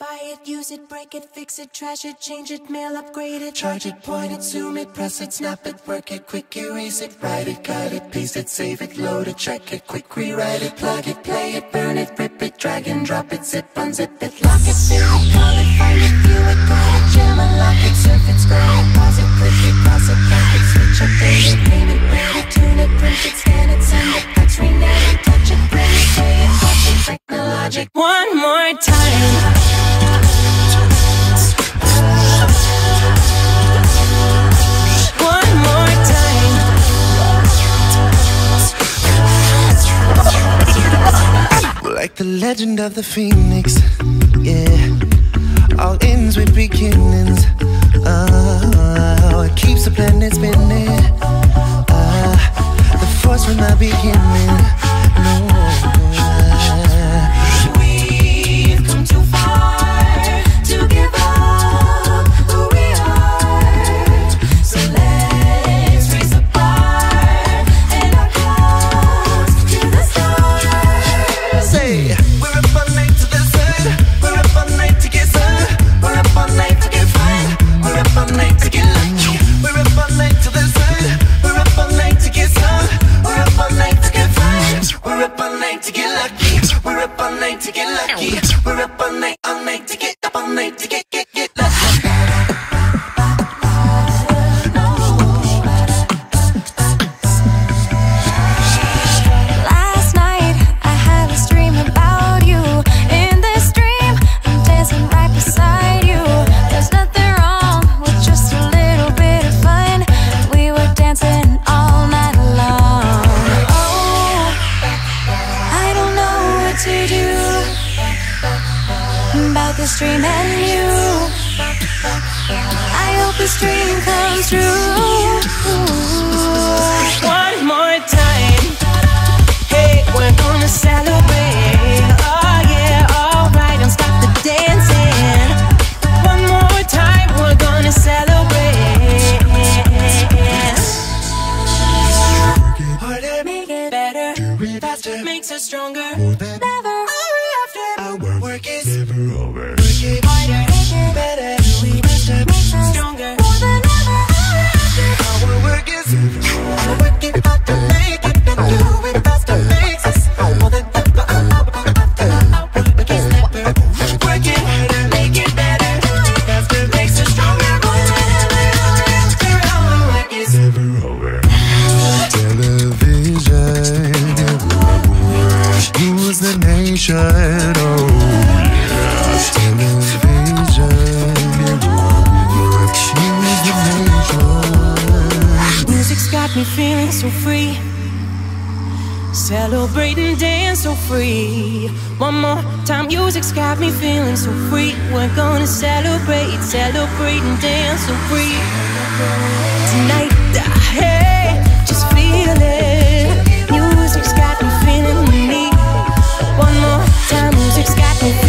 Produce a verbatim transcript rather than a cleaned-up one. Buy it, use it, break it, fix it, trash it, change it, mail, upgrade it, charge it, point it, zoom it, press it, snap it, work it, quick erase it, write it, cut it, paste it, save it, load it, check it, quick rewrite it, plug it, play it, burn it, rip it, drag and drop it, zip, unzip it, lock it, fill it, call it, find it, view it, grab it, jam and lock it, surf it, scroll it, pause it, click it, cross it, back it, switch it, date it, name it, read it, tune it, print it, scan it, send it, touch, rename it, touch it, bring it, play it, watch it, break the logic one more time. Like the legend of the phoenix, yeah. All ends with beginnings. Oh, it keeps the planet spinning. Uh, the force from the beginning. No. Music's got me